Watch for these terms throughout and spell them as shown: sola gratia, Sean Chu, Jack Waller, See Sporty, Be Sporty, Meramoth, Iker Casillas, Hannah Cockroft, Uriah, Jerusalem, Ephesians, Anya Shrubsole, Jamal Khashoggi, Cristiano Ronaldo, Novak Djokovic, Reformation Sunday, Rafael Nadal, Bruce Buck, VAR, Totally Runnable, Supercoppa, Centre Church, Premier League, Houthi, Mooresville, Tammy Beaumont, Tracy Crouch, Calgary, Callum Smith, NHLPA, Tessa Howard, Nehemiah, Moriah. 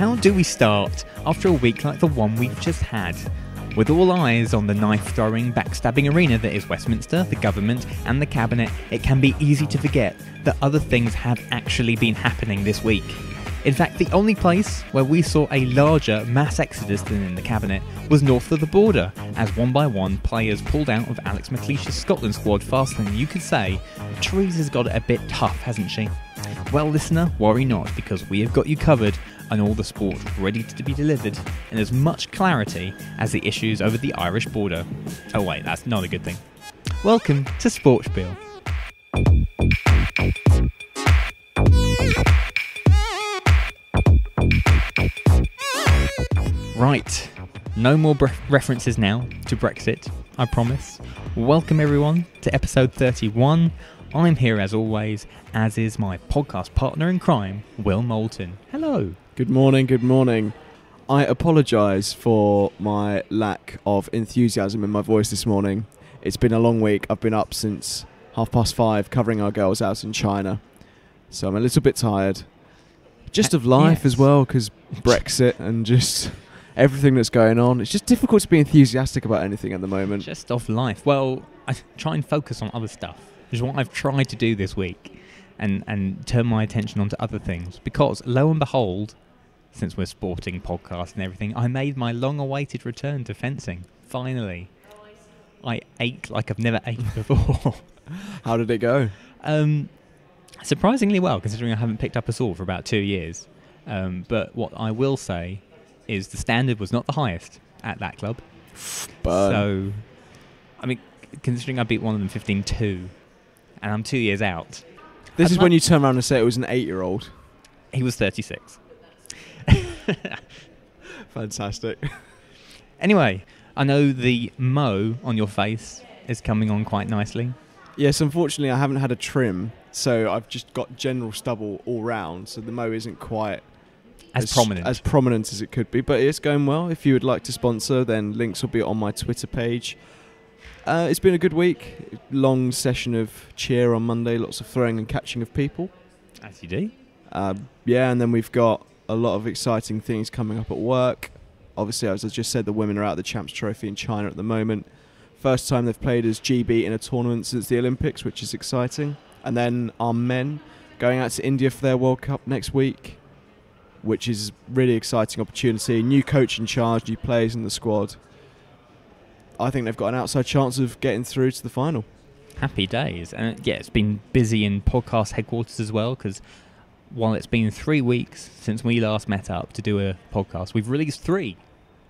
How do we start after a week like the one we've just had? With all eyes on the knife-throwing, backstabbing arena that is Westminster, the government and the cabinet, it can be easy to forget that other things have actually been happening this week. In fact, the only place where we saw a larger mass exodus than in the cabinet was north of the border, as one by one players pulled out of Alex McLeish's Scotland squad faster than you could say. Teresa's got it a bit tough, hasn't she? Well, listener, worry not, because we have got you covered and all the sport ready to be delivered in as much clarity as the issues over the Irish border. Oh wait, that's not a good thing. Welcome to Sportspiel. Right, no more references now to Brexit, I promise. Welcome everyone to episode 31. I'm here as always, as is my podcast partner in crime, Will Moulton. Hello. Good morning, good morning. I apologise for my lack of enthusiasm in my voice this morning. It's been a long week. I've been up since 5:30 covering our girls out in China. So I'm a little bit tired. Just of life as well, because Brexit and just everything that's going on. It's just difficult to be enthusiastic about anything at the moment. Just off life. Well, I try and focus on other stuff, which is what I've tried to do this week, and turn my attention onto other things. Because, lo and behold, since we're sporting podcasts and everything, I made my long-awaited return to fencing, finally. I ate like I've never ate before. How did it go? Surprisingly well, considering I haven't picked up a sword for about 2 years. But what I will say is the standard was not the highest at that club. But so, I mean, considering I beat one of them 15-2, and I'm 2 years out. This is when you turn around and say it was an 8-year-old. He was 36. Fantastic. Anyway, I know the mo on your face is coming on quite nicely. Yes, unfortunately I haven't had a trim, so I've just got general stubble all round, so the mo isn't quite as prominent as it could be, but it's going well. If you would like to sponsor, then links will be on my Twitter page. It's been a good week. Long session of cheer on Monday, lots of throwing and catching of people. As you do. Yeah, and then we've got a lot of exciting things coming up at work. Obviously, as I just said, the women are out of the Champs Trophy in China at the moment. First time they've played as GB in a tournament since the Olympics, which is exciting. And then our men going out to India for their World Cup next week, which is really exciting opportunity. New coach in charge, new players in the squad. I think they've got an outside chance of getting through to the final. Happy days. And yeah, it's been busy in podcast headquarters as well, because while it's been 3 weeks since we last met up to do a podcast, we've released three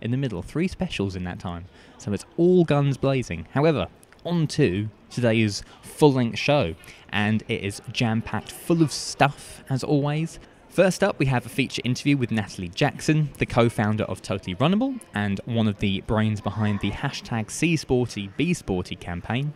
in the middle, three specials in that time. So it's all guns blazing. However, on to today's full-length show, and it is jam-packed full of stuff, as always. First up, we have a feature interview with Natalie Jackson, the co-founder of Totally Runnable and one of the brains behind the hashtag See Sporty, Be Sporty campaign.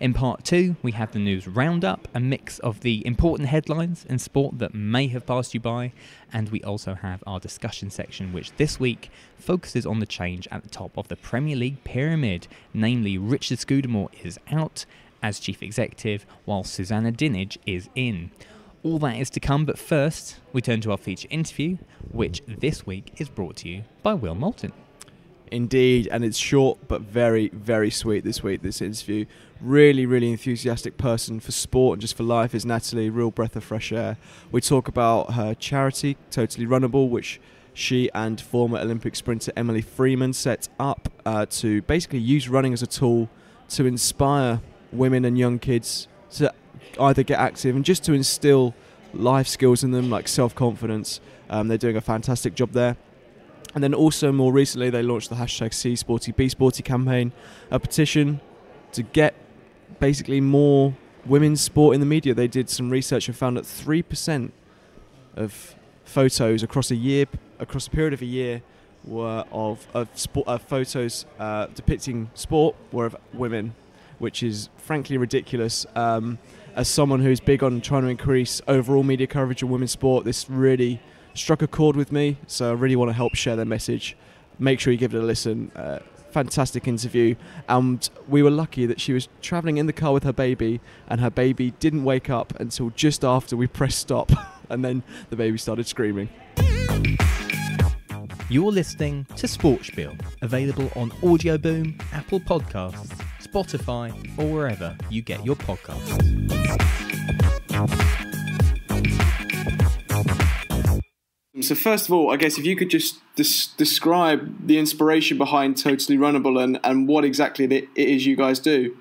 In part two, we have the news roundup, a mix of the important headlines in sport that may have passed you by, and we also have our discussion section, which this week focuses on the change at the top of the Premier League pyramid. Namely, Richard Scudamore is out as chief executive, while Susanna Dinnage is in. All that is to come, but first, we turn to our feature interview, which this week is brought to you by Will Moulton. Indeed, and it's short but very, very sweet this week, this interview. Really, really enthusiastic person for sport and just for life is Natalie, real breath of fresh air. We talk about her charity, Totally Runnable, which she and former Olympic sprinter Emily Freeman set up to basically use running as a tool to inspire women and young kids to either get active and just to instill life skills in them, like self-confidence. They're doing a fantastic job there. And then also more recently, they launched the hashtag See Sporty, Be Sporty campaign, a petition to get basically more women's sport in the media. They did some research and found that 3% of photos across a period of a year, were of photos depicting sport were of women, which is frankly ridiculous. As someone who's big on trying to increase overall media coverage of women's sport, this really struck a chord with me, so I really want to help share their message. Make sure you give it a listen. Fantastic interview, and we were lucky that she was travelling in the car with her baby, and her baby didn't wake up until just after we pressed stop, and then the baby started screaming. You're listening to Sportspiel, available on Audio Boom, Apple Podcasts, Spotify, or wherever you get your podcasts. So first of all, I guess if you could just describe the inspiration behind Totally Runnable and what exactly it is you guys do.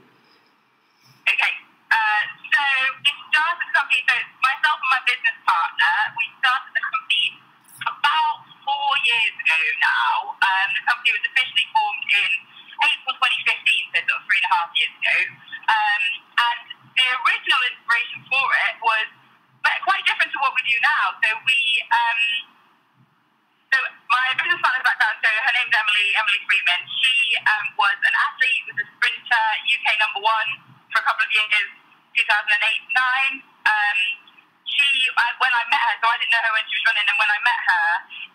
The company was officially formed in April 2015, so sort of 3.5 years ago. And the original inspiration for it was quite different to what we do now. So we, so my business partner's background, so her name's Emily Freeman. She was an athlete, was a sprinter, UK #1 for a couple of years, 2008-9. She, when I met her, so I didn't know her when she was running, and when I met her,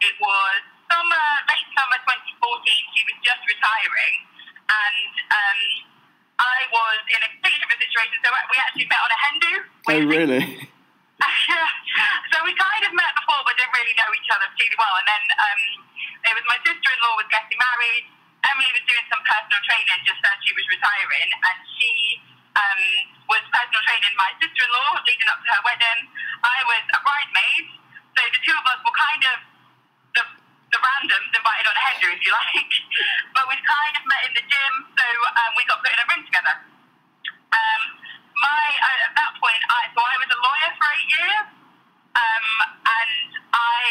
it was late summer 2014, she was just retiring, and I was in a bit of a situation, so we actually met on a hen do. Oh, really? So we kind of met before, but didn't really know each other particularly well, and then it was my sister-in-law was getting married, Emily was doing some personal training just as she was retiring, and she was personal training my sister-in-law leading up to her wedding. I was a bridesmaid, so the two of us were kind of the randoms invited on a header, if you like, but we kind of met in the gym, so we got put in a room together. At that point, I was a lawyer for 8 years, and I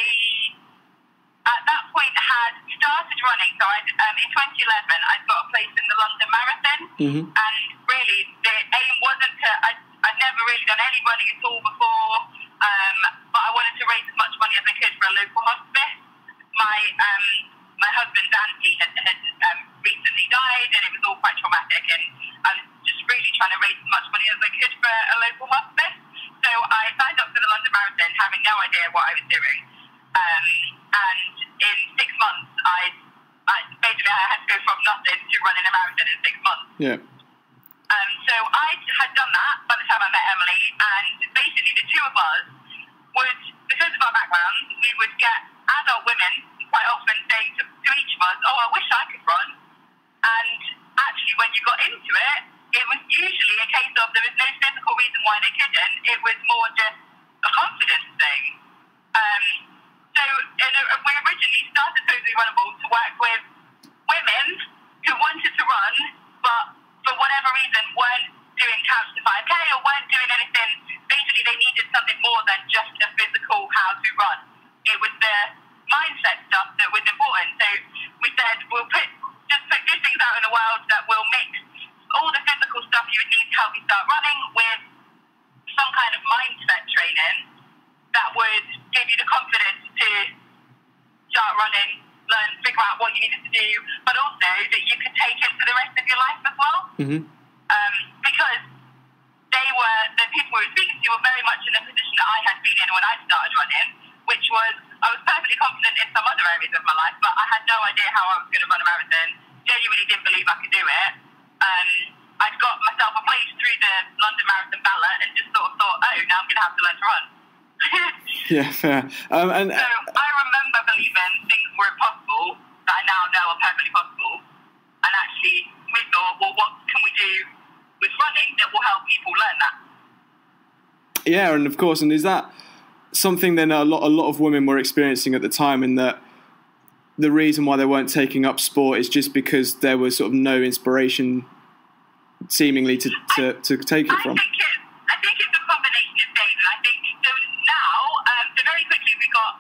at that point had started running. So in 2011, I got a place in the London Marathon, and really the aim wasn't to. I'd never really done any running at all before, but I wanted to raise as much money as I could for a local hospice. My husband's auntie had recently died, and it was all quite traumatic, and I was just really trying to raise as much money as I could for a local hospice. So I signed up for the London Marathon having no idea what I was doing, and in 6 months I had to go from nothing to running a marathon in 6 months. Yeah. So I had done that by the time I met Emily, and basically the two of us would, because of our background, we would get adult women quite often saying to each of us, oh, I wish I could run. And actually, when you got into it, it was usually a case of there was no physical reason why they couldn't. It was more just a confidence thing. So we originally started Totally Runnable to work with women who wanted to run, but for whatever reason weren't doing couch to 5K or weren't doing anything. Basically, they needed something more than just a physical how to run. It was the mindset stuff that was important. So we said, we'll put good things out in the world that will mix all the physical stuff you would need to help you start running with some kind of mindset training that would give you the confidence to start running, learn, figure out what you needed to do, but also that you could take it for the rest of your life as well. Mm-hmm. Because the people we were speaking to were very much in the position that I had been in when I started running, which was, I was perfectly confident in some other areas of my life, but I had no idea how I was going to run a marathon, genuinely didn't believe I could do it. I'd got myself a place through the London Marathon ballot and just sort of thought, oh, now I'm going to have to learn to run. Yeah, fair. So I remember believing things were impossible that I now know are perfectly possible, and actually we thought, well, what can we do with running that will help people learn that? Yeah, and of course, and is that something then a lot of women were experiencing at the time, in that the reason why they weren't taking up sport is just because there was sort of no inspiration seemingly to take it from. I think it's a combination of things. I think so now, so very quickly we got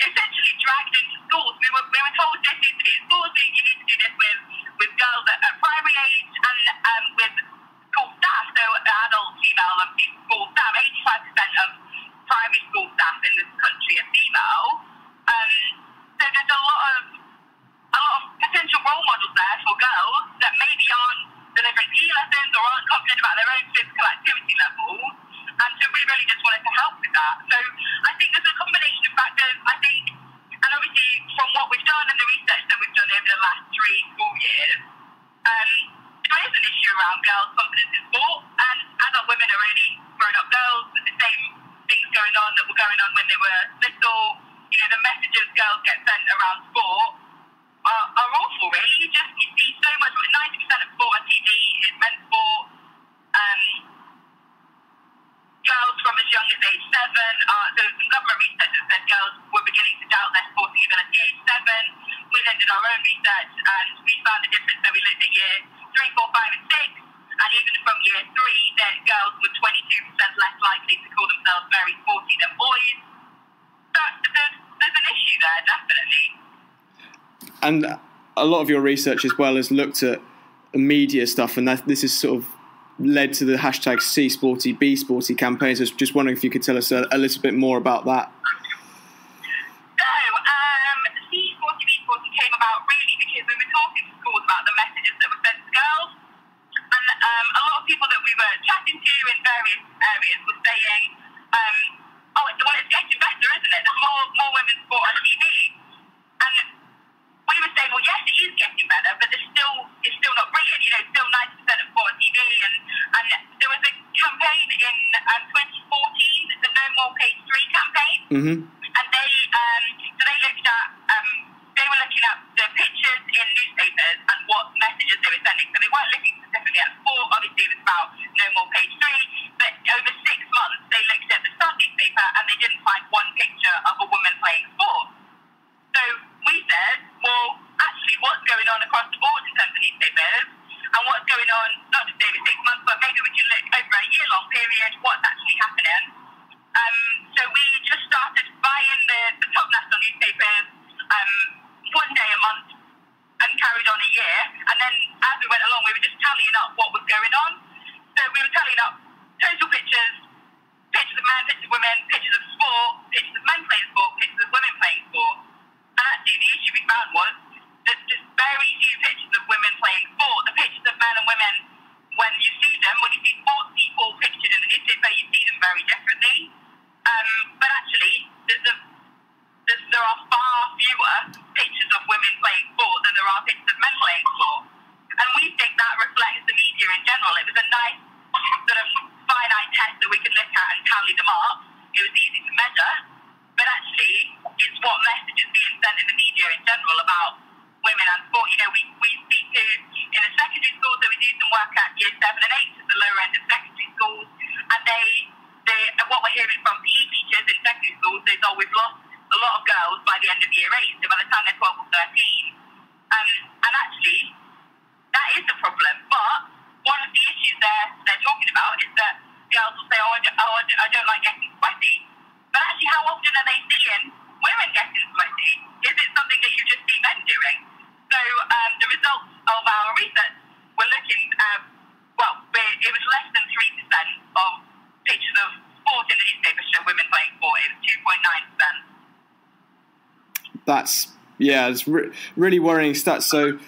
essentially dragged into schools. We were told this needs to be in schools, you need to do this with girls at primary age and with school staff, so adult female and school staff, 85% of primary school staff in this country are female, so there's a lot of potential role models there for girls that maybe aren't delivering PE lessons or aren't confident about their own physical activity level, and so we really just wanted to help with that. So I think there's a combination of factors, I think, and obviously from what we've done and the research that we've done over the last 3-4 years, there is an issue around girls' confidence in sport, and adult women are really grown-up girls with the same things going on that were going on when they were little. You know, the messages go girls get sent around sport are awful, really. You just see so much. 90% of sport on TV is men's sport. Girls from as young as age 7, there was some government research that said girls were beginning to doubt their sporting ability at age 7. We then did our own research and we found the difference. So we looked at year 3, 4, 5 and 6, and even from year 3, then girls were 22% less likely to call themselves very sporty than boys. So there's an issue there, definitely. And a lot of your research as well has looked at media stuff, and this is sort of led to the hashtag See Sporty, Be Sporty campaigns. I was just wondering if you could tell us a little bit more about that. So, See Sporty, Be Sporty came about really because we were talking to schools about the messages that were sent to girls, and a lot of people that we were chatting to in various areas were saying, well, it's getting better, isn't it? There's more women's sport on TV. And we were saying, well, yes, it is getting better, but it's still not brilliant. You know, still 90% of sport on TV. And there was a campaign in 2014, the No More Page 3 campaign. Mm-hmm. And they looked at, they were looking at the pictures in newspapers and what messages they were sending. So they weren't looking specifically at sport. Obviously, it was about No More Page 3. But over 6 months, they looked at the Sun newspaper and they didn't find one picture of a woman playing sport. So we said, well, actually, what's going on across the board in terms of newspapers, and what's going on, not just over 6 months, but maybe we can look over a year-long period, what's actually happening. So we just started buying the top national newspapers one day a month and carried on a year. And then as we went along, we were just tallying up what was going on. So we were tallying up total pictures, pictures of men, pictures of women, pictures of sport, pictures of men playing sport, pictures of women playing sport. And actually, the issue we found was there's just very few pictures of women playing sport. The pictures of men and women, when you see them, when you see sports people pictured in the newspaper, you see them very differently. But actually, there are far fewer pictures of women playing sport than there are pictures of men playing sport. And we think that reflects the media in general. It was a nice sort of finite test that we could look at and tally them up. It was easy to measure. But actually, it's what message is being sent in the media in general about women and sport. You know, we speak to, in the secondary schools, so we do some work at year 7 and 8 at the lower end of secondary schools, and what we're hearing from PE teachers in secondary schools is, oh, we've lost a lot of girls by the end of year 8, so by the time they're 12 or 13. And actually, that is the problem. But one of the issues they're talking about is that girls will say, I don't like getting sweaty. But actually, how often are they seeing women getting sweaty? Is it something that you just see men doing? So the results of our research were looking, it was less than 3% of pictures of sport in the newspaper show women playing sport. It was 2.9%. It's really worrying stats. So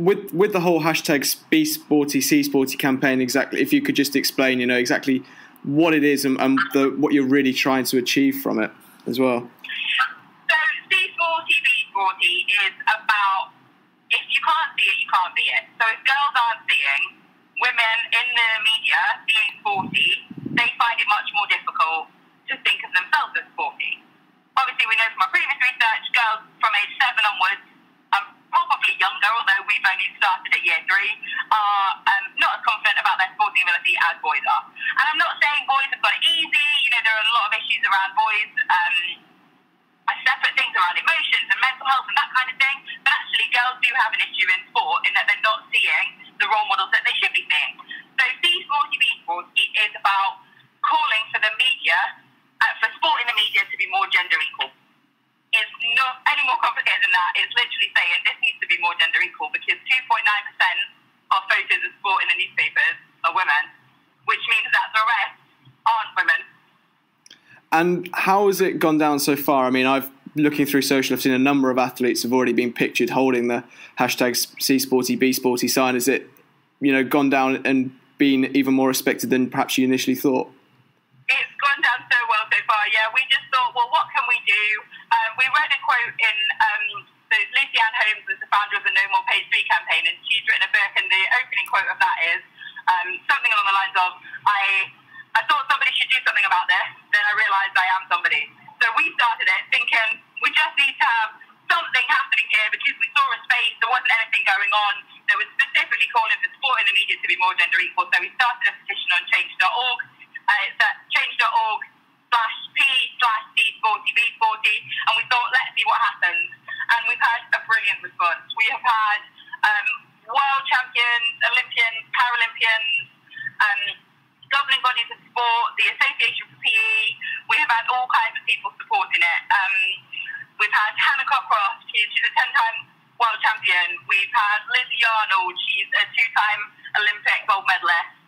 with the whole hashtag Be Sporty, See Sporty campaign, exactly, if you could just explain, you know, exactly what it is and what you're really trying to achieve from it as well. So See Sporty, Be Sporty is about, if you can't see it, you can't be it. So if girls aren't seeing women in the media being sporty, they find it much more difficult to think of themselves as sporty. Obviously, we know from our previous research, girls from age 7 onwards, probably younger, although we've only started at year 3, are not as confident about their sporting ability as boys are. And I'm not saying boys have got it easy. You know, there are a lot of issues around boys, separate things around emotions and mental health and that kind of thing. But actually, girls do have an issue in sport in that they're not seeing the role models that they should be seeing. So See Sporty, Be Sporty is about calling for the media, for sport in the media to be more gender equal. It's not any more complicated than that. It's literally saying this needs to be more gender equal because 2.9% of photos of sport in the newspapers are women, which means that the rest aren't women. And how has it gone down so far? I mean, looking through social, I've seen a number of athletes have already been pictured holding the hashtag See Sporty, Be Sporty sign. Has it, you know, gone down and been even more respected than perhaps you initially thought? It's gone down so well so far, yeah. We just thought, well, what can we do? We read a quote in, so Lucy Ann Holmes was the founder of the No More Page 3 campaign, and she's written a book, and the opening quote of that is something along the lines of, I thought somebody should do something about this, then I realised I am somebody. So we started it thinking we we just need to have something happening here, because we saw a space, there wasn't anything going on. There was specifically calling for sport in the media to be more gender equal, so we started a petition on change.org. It's at change.org/P/See Sporty Be Sporty, and we thought, let's see what happens. And we've had a brilliant response. We have had world champions, Olympians, Paralympians, governing bodies of sport, the Association for PE. We have had all kinds of people supporting it. We've had Hannah Cockroft, she's a 10-time world champion. We've had Lizzy Yarnold, she's a 2-time Olympic gold medalist.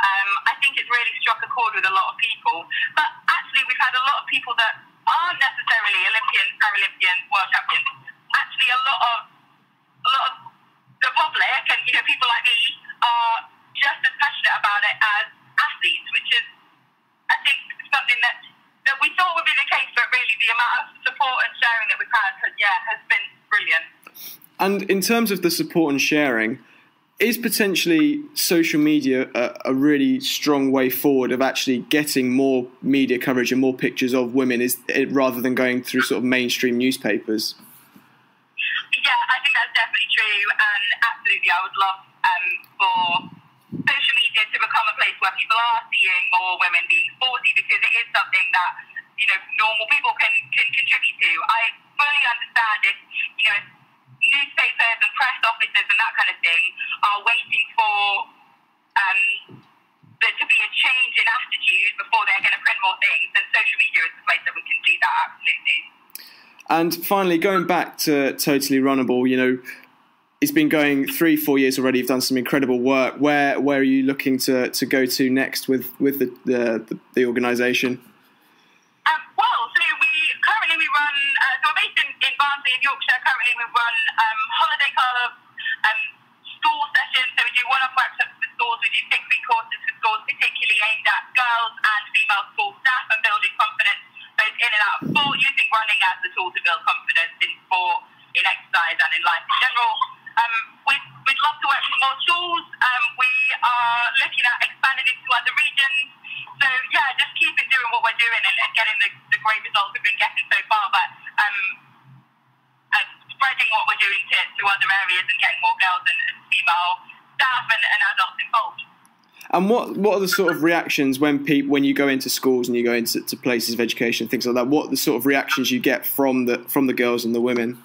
I think it's really struck a chord with a lot of people. But actually, we've had a lot of people that aren't necessarily Olympians, Paralympians, world champions. Actually, a lot of the public and, you know, people like me are just as passionate about it as athletes, which is, I think, something that we thought would be the case, but really the amount of support and sharing that we've had has been brilliant. And in terms of the support and sharing, is potentially social media a really strong way forward of actually getting more media coverage and more pictures of women, rather than going through sort of mainstream newspapers? Yeah, I think that's definitely true, and absolutely I would love for social media to become a place where people are seeing more women being sporty, because it is something that, you know, normal people can contribute to. I fully understand it, you know, newspapers and press offices and that kind of thing are waiting for there to be a change in attitude before they're going to print more things, and social media is the place that we can do that, absolutely. And finally, going back to Totally Runnable, you know, it's been going 3-4 years already. You've done some incredible work. Where are you looking to go to next with the organisation? We run, so we're based in Barnsley in Yorkshire. Currently we run holiday clubs, school sessions, so we do one-off workshops for schools, we do 6-week courses for schools, particularly aimed at girls and female school staff, and building confidence both in and out of sport, using running as the tool to build confidence in sport, in exercise and in life in general. We'd love to work with more schools. We are looking at expanding into other regions. So yeah, just keeping doing what we're doing and getting the great results we've been getting so far, but spreading what we're doing to other areas and getting more girls and female staff and adults involved. And what are the sort of reactions when you go into schools and you go into places of education, things like that? What are the sort of reactions you get from the girls and the women?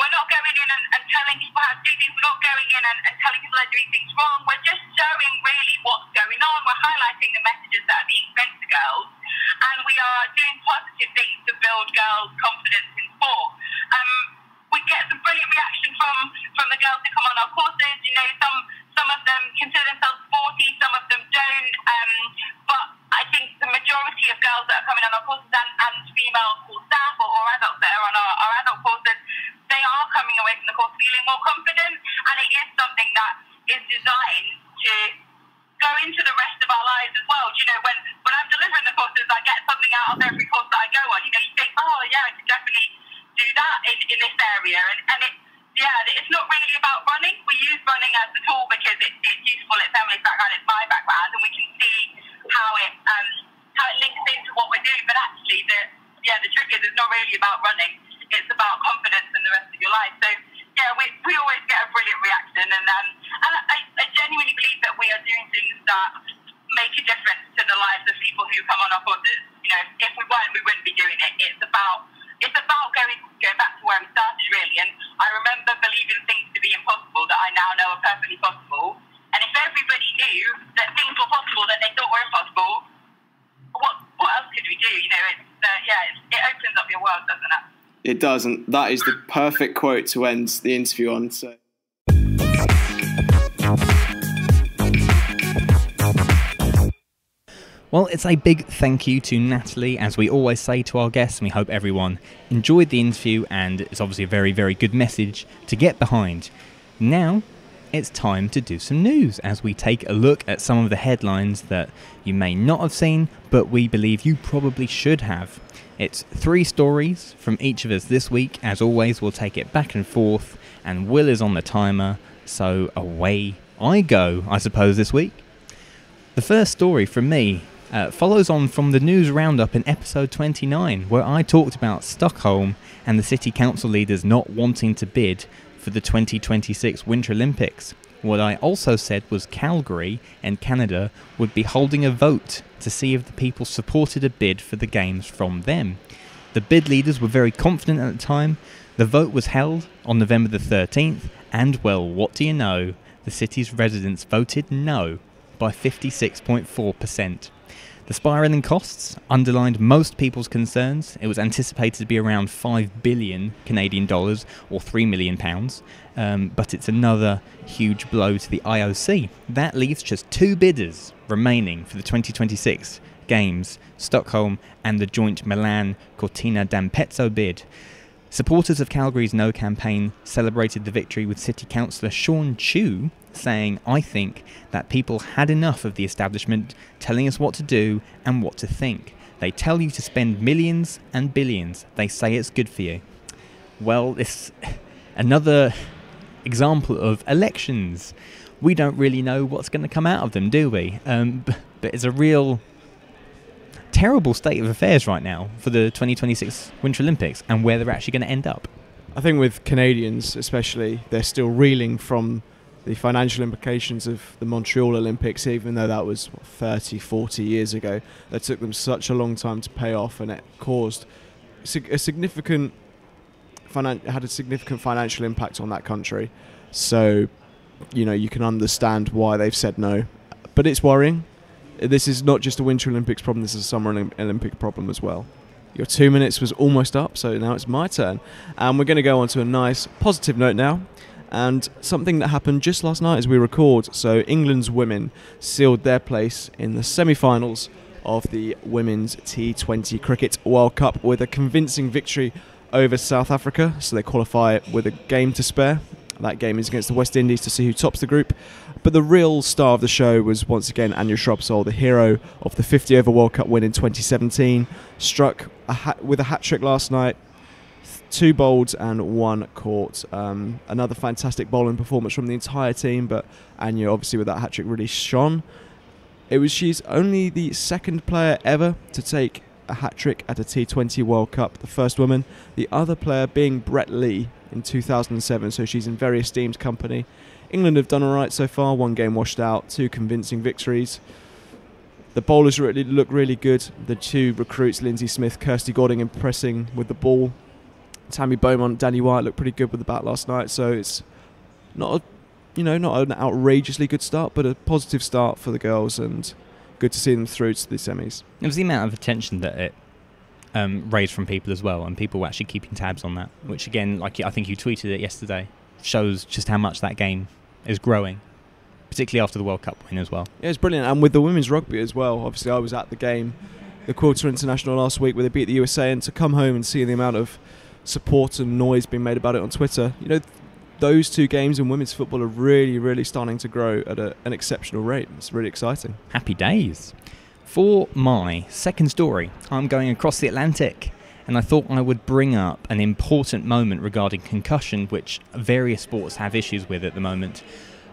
We're not going in and telling people how to do things. We're not going in and telling people they're doing things wrong. We're just showing really what's going on. We're highlighting the messages that are being sent to girls. And we are doing positive things to build girls' confidence in sport. We get some brilliant reaction from the girls who come on our courses. You know, some of them consider themselves sporty, some of them don't. But I think the majority of girls that are coming on our courses and female school staff or adults that are on our adult courses, they are coming away from the course feeling more confident, and it is something that is designed to go into the rest of our lives as well. You know, when I'm delivering the courses, I get something out of every course that I go on. You know, you think, oh yeah, I could definitely do that in this area, and it's not really about running. We use running as the tool because it's useful, it's Emily's background, it's my background, and we can see how it links into what we're doing, but actually the trick is it's not really about running. It's about confidence in the rest of your life. So, yeah, we always get a brilliant reaction. And I genuinely believe that we are doing things that make a difference to the lives of people who come on our courses. You know, if we weren't, we wouldn't be doing it. It's about going back to where we started, really. And I remember believing things to be impossible that I now know are perfectly possible. And if everybody knew that things were possible that they thought were impossible, what else could we do? You know, it opens up your world, doesn't it? It does, and that is the perfect quote to end the interview on. So. Well, it's a big thank you to Natalie, as we always say to our guests, and we hope everyone enjoyed the interview, and it's obviously a very, very good message to get behind. Now, it's time to do some news as we take a look at some of the headlines that you may not have seen, but we believe you probably should have. It's 3 stories from each of us this week. As always, we'll take it back and forth, and Will is on the timer, so away I go, I suppose, this week. The first story from me follows on from the news roundup in episode 29, where I talked about Stockholm and the city council leaders not wanting to bid for the 2026 Winter Olympics. What I also said was Calgary and Canada would be holding a vote to see if the people supported a bid for the games from them. The bid leaders were very confident at the time. The vote was held on November the 13th, and well, what do you know? The city's residents voted no by 56.4%. The spiralling costs underlined most people's concerns. It was anticipated to be around $5 billion Canadian or £3 million, but it's another huge blow to the IOC. That leaves just two bidders remaining for the 2026 Games, Stockholm and the joint Milan Cortina d'Ampezzo bid. Supporters of Calgary's No campaign celebrated the victory with City Councillor Sean Chu saying, "I think that people had enough of the establishment telling us what to do and what to think. They tell you to spend millions and billions. They say it's good for you." Well, it's another example of elections. We don't really know what's going to come out of them, do we? But it's a real terrible state of affairs right now for the 2026 Winter Olympics and where they're actually going to end up. I think with Canadians especially, they're still reeling from the financial implications of the Montreal Olympics, even though that was 30-40 years ago. That took them such a long time to pay off, and it caused a significant financial impact on that country. So, you know, you can understand why they've said no, but it's worrying. This is not just a Winter Olympics problem, this is a Summer Olympic problem as well. Your 2 minutes was almost up, so now it's my turn. And we're going to go on to a nice positive note now. And something that happened just last night as we record. So England's women sealed their place in the semi-finals of the Women's T20 Cricket World Cup with a convincing victory over South Africa. So they qualify with a game to spare. That game is against the West Indies to see who tops the group. But the real star of the show was once again Anya Shrubsole, the hero of the 50-over World Cup win in 2017. Struck with a hat-trick last night, two bowled and one caught. Another fantastic bowling performance from the entire team, but Anya obviously with that hat-trick really shone. She's only the second player ever to take a hat-trick at a T20 World Cup, the first woman. The other player being Brett Lee in 2007, so she's in very esteemed company. England have done all right so far, one game washed out, two convincing victories. The bowlers really look really good. The two recruits, Lindsey Smith, Kirsty Godding, impressing with the ball. Tammy Beaumont, Danny White looked pretty good with the bat last night, so it's not not an outrageously good start, but a positive start for the girls, and good to see them through to the semis. It was the amount of attention that it raised from people as well, and people were actually keeping tabs on that, which again, like I think you tweeted it yesterday, shows just how much that game is growing, particularly after the World Cup win as well. Yeah, it's brilliant. And with the women's rugby as well, obviously I was at the game, the Quarter International last week, where they beat the USA, and to come home and see the amount of support and noise being made about it on Twitter, you know, those two games in women's football are really, really starting to grow at an exceptional rate. It's really exciting. Happy days. For my second story, I'm going across the Atlantic, and I thought I would bring up an important moment regarding concussion, which various sports have issues with at the moment.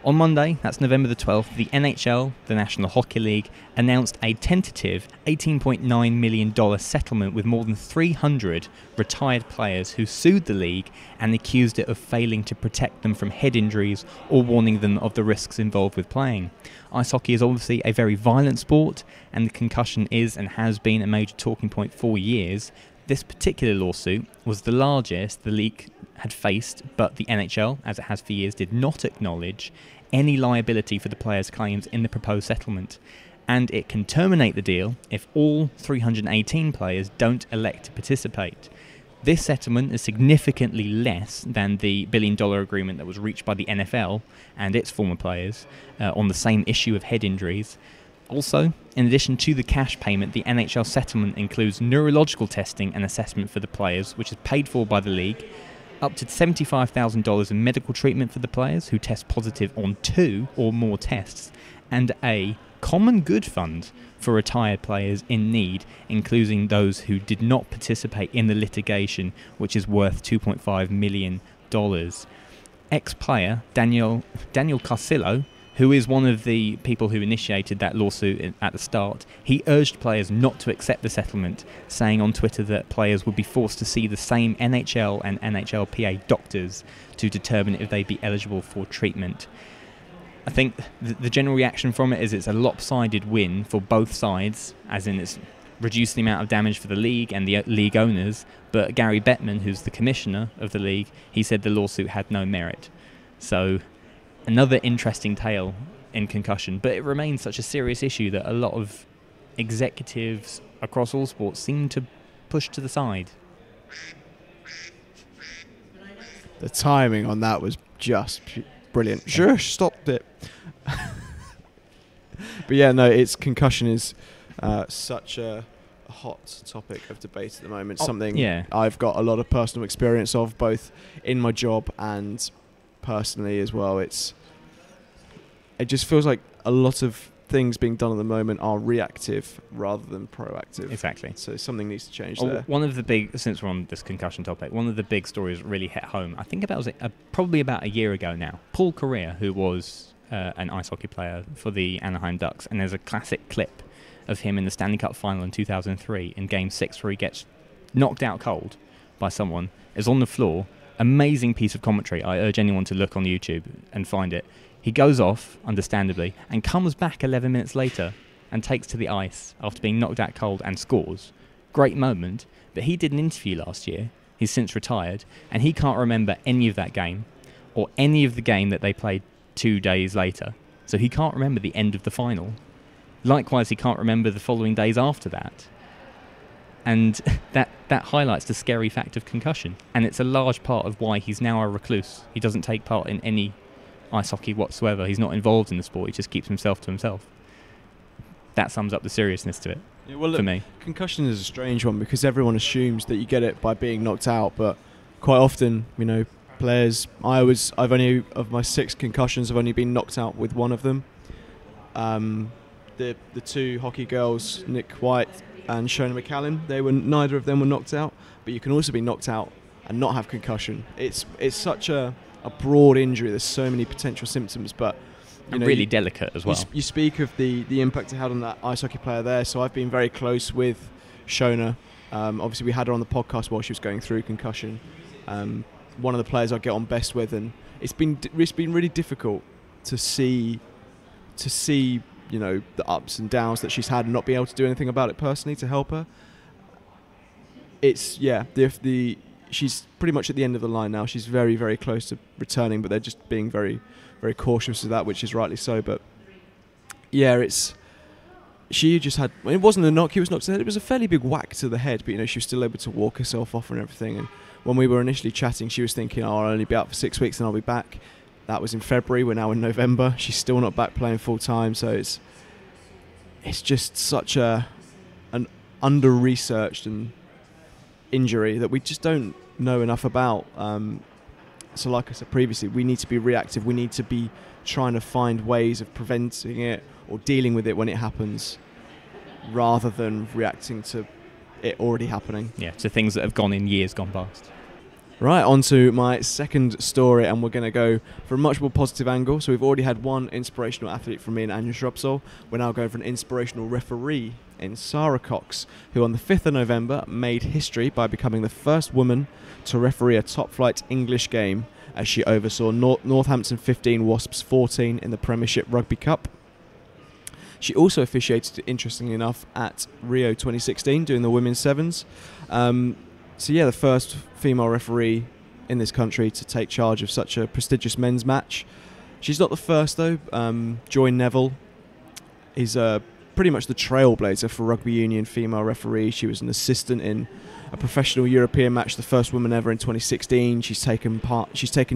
On Monday, that's November the 12th, the NHL, the National Hockey League, announced a tentative $18.9 million settlement with more than 300 retired players who sued the league and accused it of failing to protect them from head injuries or warning them of the risks involved with playing. Ice hockey is obviously a very violent sport, and the concussion is and has been a major talking point for years. This particular lawsuit was the largest the league had faced, but the NHL, as it has for years, did not acknowledge any liability for the players' claims in the proposed settlement. And it can terminate the deal if all 318 players don't elect to participate. This settlement is significantly less than the billion-dollar agreement that was reached by the NFL and its former players on the same issue of head injuries. Also, in addition to the cash payment, the NHL settlement includes neurological testing and assessment for the players, which is paid for by the league, up to $75,000 in medical treatment for the players who test positive on 2 or more tests, and a common good fund for retired players in need, including those who did not participate in the litigation, which is worth $2.5 million. Ex-player Daniel Carcillo, who is one of the people who initiated that lawsuit at the start, he urged players not to accept the settlement, saying on Twitter that players would be forced to see the same NHL and NHLPA doctors to determine if they'd be eligible for treatment. I think the general reaction from it is it's a lopsided win for both sides, as in it's reduced the amount of damage for the league and the league owners, but Gary Bettman, who's the commissioner of the league, he said the lawsuit had no merit. So another interesting tale in concussion, but it remains such a serious issue that a lot of executives across all sports seem to push to the side. The timing on that was just brilliant. Sure, stopped it. But yeah, no, it's concussion is such a hot topic of debate at the moment. Something I've got a lot of personal experience of, both in my job and personally as well. It just feels like a lot of things being done at the moment are reactive rather than proactive. Exactly. So something needs to change there. One of the big, since we're on this concussion topic, one of the big stories really hit home, I think probably about a year ago now. Paul Kariya, who was an ice hockey player for the Anaheim Ducks, and there's a classic clip of him in the Stanley Cup final in 2003 in game 6 where he gets knocked out cold by someone, is on the floor. Amazing piece of commentary. I urge anyone to look on YouTube and find it. He goes off, understandably, and comes back 11 minutes later and takes to the ice after being knocked out cold and scores. Great moment. But he did an interview last year. He's since retired, and he can't remember any of that game or any of the game that they played 2 days later. So he can't remember the end of the final. Likewise, he can't remember the following days after that. And that highlights the scary fact of concussion. And it's a large part of why he's now a recluse. He doesn't take part in any ice hockey whatsoever. He's not involved in the sport. He just keeps himself to himself. That sums up the seriousness to it, for me. Concussion is a strange one because everyone assumes that you get it by being knocked out. But quite often, you know, players... I've only... Of my 6 concussions, I've only been knocked out with one of them. The two hockey girls, Nick White and Shona McCallum, neither of them were knocked out, but you can also be knocked out and not have concussion. It's such a broad injury. There's so many potential symptoms, but really delicate as well. You speak of the impact it had on that ice hockey player there. So I've been very close with Shona. Obviously, we had her on the podcast while she was going through concussion. One of the players I get on best with, and it's been really difficult to see. You know, the ups and downs that she's had and not being able to do anything about it personally to help her. She's pretty much at the end of the line now. She's very, very close to returning, but they're just being very, very cautious of that, which is rightly so. But yeah, she just had, it wasn't a knock, he was knocked to the head. It was a fairly big whack to the head, but you know, she was still able to walk herself off and everything. And when we were initially chatting, she was thinking, oh, I'll only be out for 6 weeks and I'll be back. That was in February. We're now in November. She's still not back playing full time, so it's just such an under-researched and injury that we just don't know enough about. So, like I said previously, we need to be reactive. We need to be trying to find ways of preventing it or dealing with it when it happens, rather than reacting to it already happening. Yeah, to things that have gone in years gone past. Right, on to my second story, and we're going to go for a much more positive angle. So we've already had one inspirational athlete from me in Anya Shrubsole. We're now going for an inspirational referee in Sarah Cox, who on the 5th of November made history by becoming the first woman to referee a top-flight English game as she oversaw Northampton 15, Wasps 14 in the Premiership Rugby Cup. She also officiated, interestingly enough, at Rio 2016, doing the women's sevens. So yeah, the first female referee in this country to take charge of such a prestigious men's match. She's not the first, though. Joy Neville is pretty much the trailblazer for rugby union female referee. She was an assistant in a professional European match, the first woman ever, in 2016. She's taken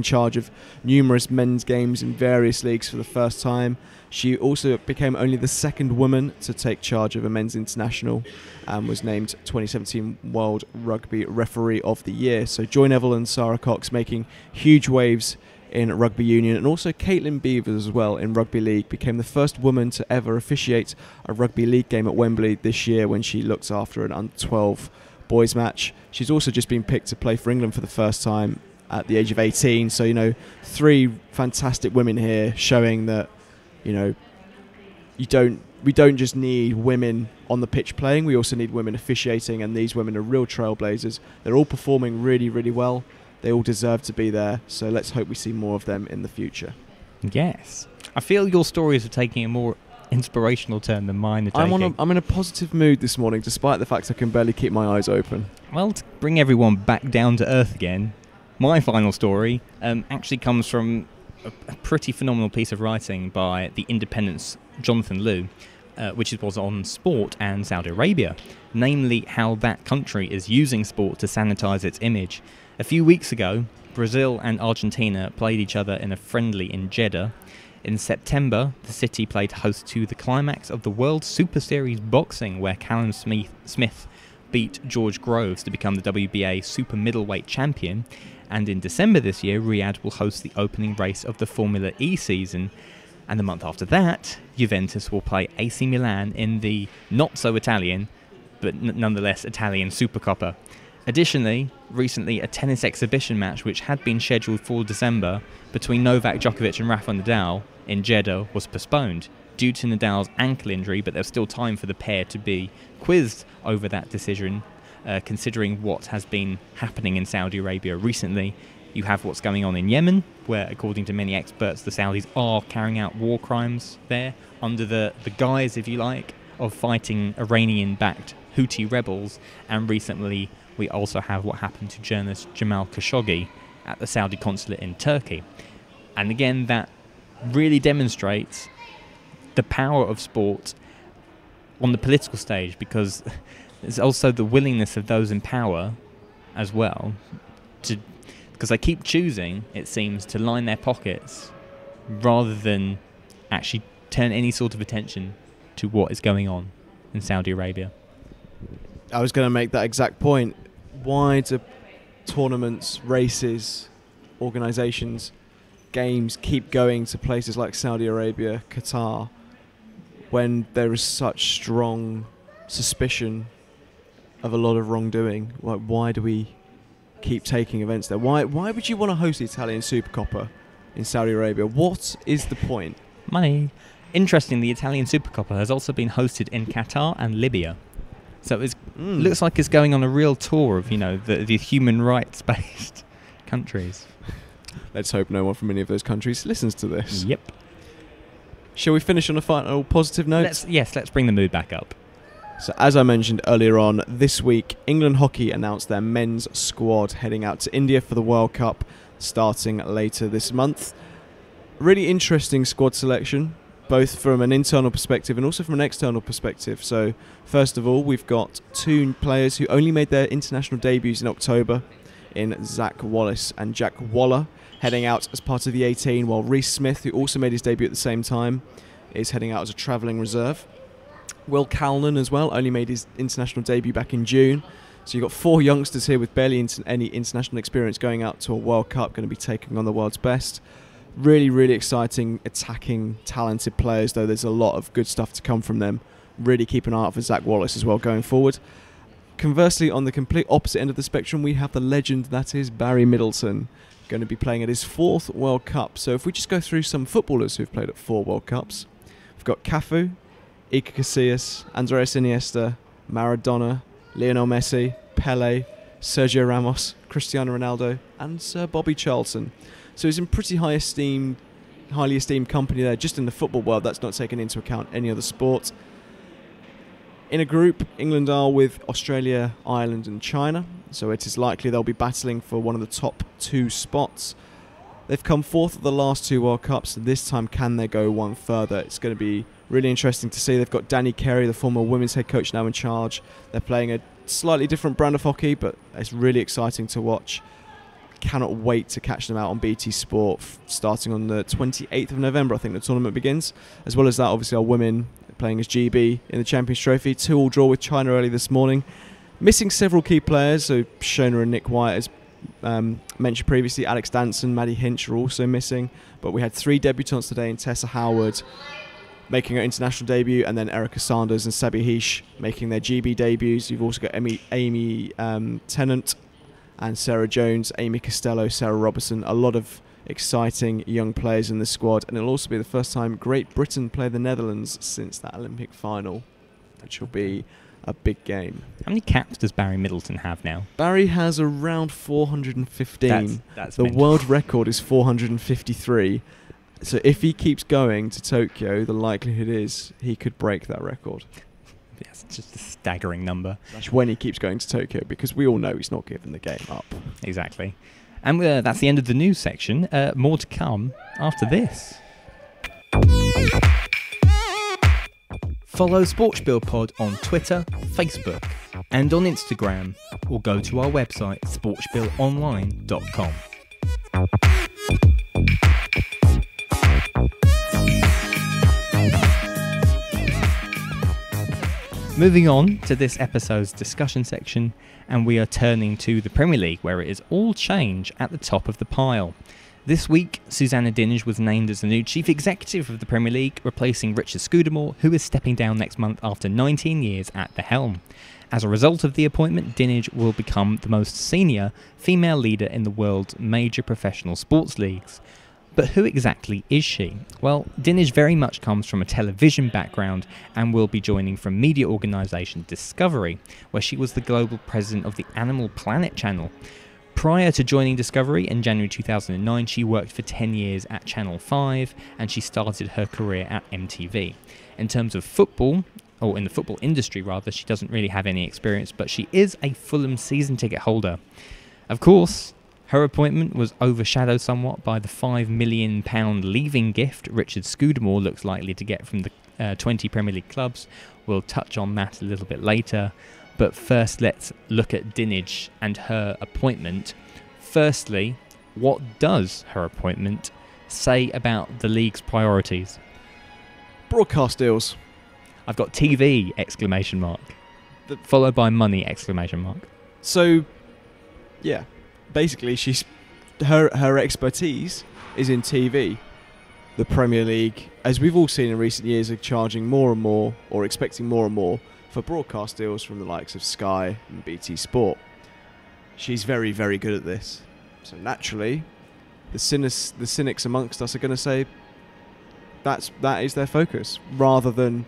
charge of numerous men's games in various leagues for the first time. She also became only the second woman to take charge of a men's international and was named 2017 World Rugby Referee of the Year. So Joy Neville and Sarah Cox making huge waves in rugby union, and also Caitlin Beavers as well in rugby league became the first woman to ever officiate a rugby league game at Wembley this year when she looked after an under-12 boys match. She's also just been picked to play for England for the first time at the age of 18. So, you know, 3 fantastic women here showing that you know, we don't just need women on the pitch playing, we also need women officiating, and these women are real trailblazers. They're all performing really, really well. They all deserve to be there, so let's hope we see more of them in the future. Yes. I feel your stories are taking a more inspirational turn than mine are taking. I'm in a positive mood this morning, despite the fact I can barely keep my eyes open. Well, to bring everyone back down to earth again, my final story actually comes from a pretty phenomenal piece of writing by the Independent's Jonathan Liu, which was on sport and Saudi Arabia, namely how that country is using sport to sanitize its image. A few weeks ago, Brazil and Argentina played each other in a friendly in Jeddah. In September, the city played host to the climax of the World Super Series Boxing, where Callum Smith beat George Groves to become the WBA super middleweight champion. And in December this year, Riyadh will host the opening race of the Formula E season. And the month after that, Juventus will play AC Milan in the not-so-Italian, but nonetheless Italian Supercoppa. Additionally, recently a tennis exhibition match which had been scheduled for December between Novak Djokovic and Rafael Nadal in Jeddah was postponed due to Nadal's ankle injury, but there's still time for the pair to be quizzed over that decision, considering what has been happening in Saudi Arabia recently. You have what's going on in Yemen, where, according to many experts, the Saudis are carrying out war crimes there under the guise, if you like, of fighting Iranian-backed Houthi rebels. And recently, we also have what happened to journalist Jamal Khashoggi at the Saudi consulate in Turkey. And again, that really demonstrates the power of sport on the political stage, because there's also the willingness of those in power as well to... because they keep choosing, it seems, to line their pockets rather than actually turn any sort of attention to what is going on in Saudi Arabia. I was going to make that exact point. Why do tournaments, races, organisations, games keep going to places like Saudi Arabia, Qatar, when there is such strong suspicion of a lot of wrongdoing? Like, why do we keep taking events there? Why would you want to host the Italian Supercoppa in Saudi Arabia? What is the point? Money. Interestingly, the Italian Supercoppa has also been hosted in Qatar and Libya. So it looks like it's going on a real tour of, you know, the human rights-based countries. Let's hope no one from any of those countries listens to this. Yep. Shall we finish on a final positive note? Yes, let's bring the mood back up. So as I mentioned earlier on, this week England Hockey announced their men's squad heading out to India for the World Cup starting later this month. Really interesting squad selection, both from an internal perspective and also from an external perspective. So first of all, we've got two players who only made their international debuts in October in Zach Wallace and Jack Waller, heading out as part of the 18, while Rhys Smith, who also made his debut at the same time, is heading out as a travelling reserve. Will Calnan as well only made his international debut back in June. So you've got four youngsters here with barely any international experience going out to a World Cup, going to be taking on the world's best. Really, really exciting, attacking, talented players, though there's a lot of good stuff to come from them. Really keep an eye out for Zach Wallace as well going forward. Conversely, on the complete opposite end of the spectrum, we have the legend that is Barry Middleton, going to be playing at his 4th World Cup. So if we just go through some footballers who've played at 4 World Cups, we've got Cafu, Iker Casillas, Andres Iniesta, Maradona, Lionel Messi, Pele, Sergio Ramos, Cristiano Ronaldo, and Sir Bobby Charlton. So he's in pretty highly esteemed company there, just in the football world. That's not taken into account any other sport. In a group, England are with Australia, Ireland, and China. So it is likely they'll be battling for one of the top 2 spots. They've come 4th at the last 2 World Cups. This time, can they go one further? It's going to be really interesting to see. They've got Danny Carey, the former women's head coach, now in charge. They're playing a slightly different brand of hockey, but it's really exciting to watch. Cannot wait to catch them out on BT Sport starting on the 28th of November, I think the tournament begins. As well as that, obviously, our women playing as GB in the Champions Trophy. 2-2 draw with China early this morning. Missing several key players, so Shona and Nick White, as mentioned previously, Alex Danson, Maddie Hinch are also missing. But we had 3 debutants today in Tessa Howard making her international debut, and then Erica Sanders and Sabi Heesh making their GB debuts. You've also got Amy Tennant and Sarah Jones, Amy Costello, Sarah Robertson. A lot of exciting young players in the squad, and it'll also be the first time Great Britain play the Netherlands since that Olympic final, which will be a big game. How many caps does Barry Middleton have now? Barry has around 415. That's the world record is 453. So if he keeps going to Tokyo, the likelihood is he could break that record. Yes, it's just a staggering number. That's when he keeps going to Tokyo, because we all know he's not giving the game up. Exactly. And that's the end of the news section. More to come after this. Follow Sportspiel Pod on Twitter, Facebook and on Instagram, or go to our website sportspillonline.com. Moving on to this episode's discussion section, and we are turning to the Premier League, where it is all change at the top of the pile. This week, Susanna Dinnage was named as the new chief executive of the Premier League, replacing Richard Scudamore, who is stepping down next month after 19 years at the helm. As a result of the appointment, Dinnage will become the most senior female leader in the world's major professional sports leagues. But who exactly is she? Well, Dinnage very much comes from a television background and will be joining from media organisation Discovery, where she was the global president of the Animal Planet channel. Prior to joining Discovery in January 2009, she worked for 10 years at Channel 5, and she started her career at MTV. In terms of football, or in the football industry rather, she doesn't really have any experience, but she is a Fulham season ticket holder. Of course, her appointment was overshadowed somewhat by the £5 million leaving gift Richard Scudamore looks likely to get from the 20 Premier League clubs. We'll touch on that a little bit later. But first, let's look at Dinnage and her appointment. Firstly, what does her appointment say about the league's priorities? Broadcast deals. I've got TV, exclamation mark. Followed by money, exclamation mark. So, yeah. Basically, her expertise is in TV. The Premier League, as we've all seen in recent years, are charging more and more, or expecting more and more, for broadcast deals from the likes of Sky and BT Sport. She's very, very good at this. So naturally, the cynics amongst us are going to say that is their focus, rather than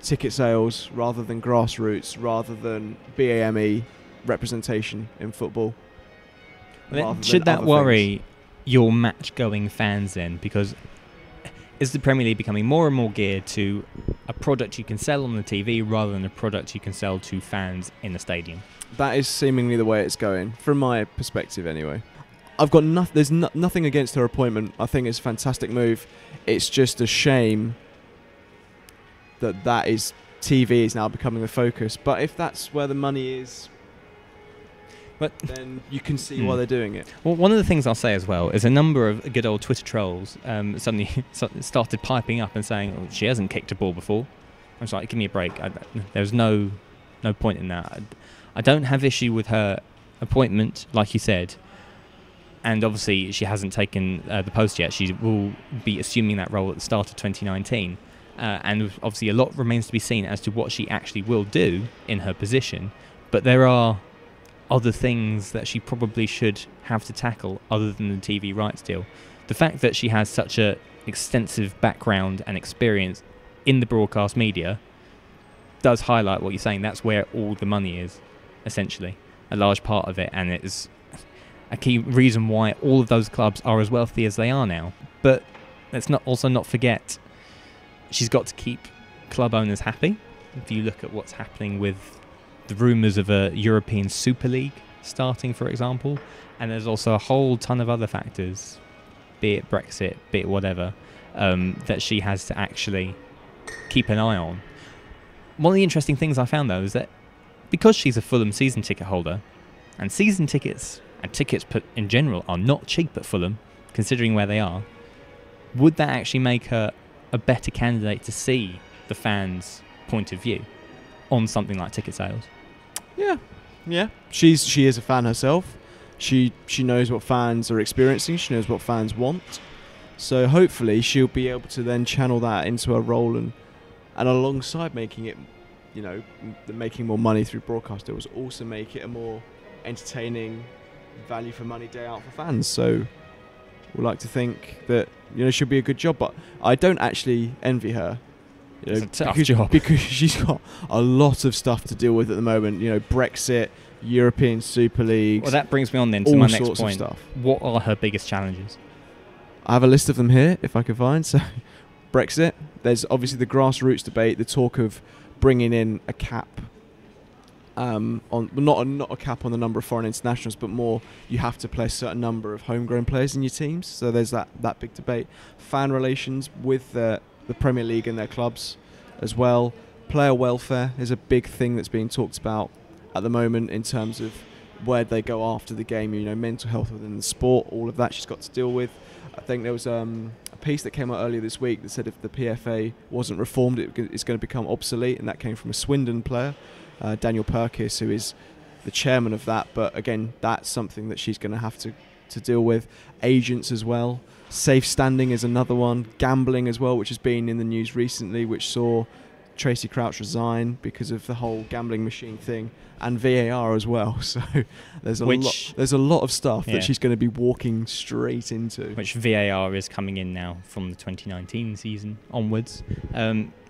ticket sales, rather than grassroots, rather than BAME representation in football. Should that worry your match-going fans then? Because is the Premier League becoming more and more geared to a product you can sell on the TV rather than a product you can sell to fans in the stadium? That is seemingly the way it's going, from my perspective anyway. I've got nothing against her appointment. I think it's a fantastic move. It's just a shame that TV is now becoming the focus. But if that's where the money is, but then you can see why they're doing it. Well, one of the things I'll say as well is a number of good old Twitter trolls suddenly started piping up and saying, oh, she hasn't kicked a ball before. I was like, give me a break. There's no point in that. I don't have issue with her appointment, like you said. And obviously she hasn't taken the post yet. She will be assuming that role at the start of 2019. And obviously a lot remains to be seen as to what she actually will do in her position. But there are other things that she probably should have to tackle other than the TV rights deal. The fact that she has such an extensive background and experience in the broadcast media does highlight what you're saying. That's where all the money is, essentially, a large part of it, and it is a key reason why all of those clubs are as wealthy as they are now. But let's also not forget, she's got to keep club owners happy. If you look at what's happening with the rumours of a European Super League starting, for example, and there's also a whole ton of other factors, be it Brexit, be it whatever, that she has to actually keep an eye on. One of the interesting things I found, though, is that because she's a Fulham season ticket holder, and season tickets and tickets put in general are not cheap at Fulham, considering where they are, would that actually make her a better candidate to see the fans' point of view on something like ticket sales? Yeah. She is a fan herself. She knows what fans are experiencing. She knows what fans want. So hopefully she'll be able to then channel that into her role, and alongside making it, you know, making more money through broadcast deals, also make it a more entertaining, value for money day out for fans. So would like to think that, you know, she'll be a good job, but I don't actually envy her. You know, it's a tough job. Because she's got a lot of stuff to deal with at the moment. You know, Brexit, European Super League. Well, that brings me on then to my next point. What are her biggest challenges? I have a list of them here, if I can find. So, Brexit. There's obviously the grassroots debate, the talk of bringing in a cap on not a cap on the number of foreign internationals, but more you have to play a certain number of homegrown players in your teams. So there's that big debate. Fan relations with the Premier League and their clubs as well. Player welfare is a big thing that's being talked about at the moment in terms of where they go after the game, you know, mental health within the sport, all of that she's got to deal with. I think there was a piece that came out earlier this week that said if the PFA wasn't reformed, it's going to become obsolete, and that came from a Swindon player, Daniel Perkis, who is the chairman of that. But again, that's something that she's going to have to deal with. Agents as well. Safe standing is another one. Gambling as well, which has been in the news recently, which saw Tracy Crouch resign because of the whole gambling machine thing, and VAR as well. So there's a lot of stuff that she's going to be walking straight into. Which VAR is coming in now from the 2019 season onwards. Again,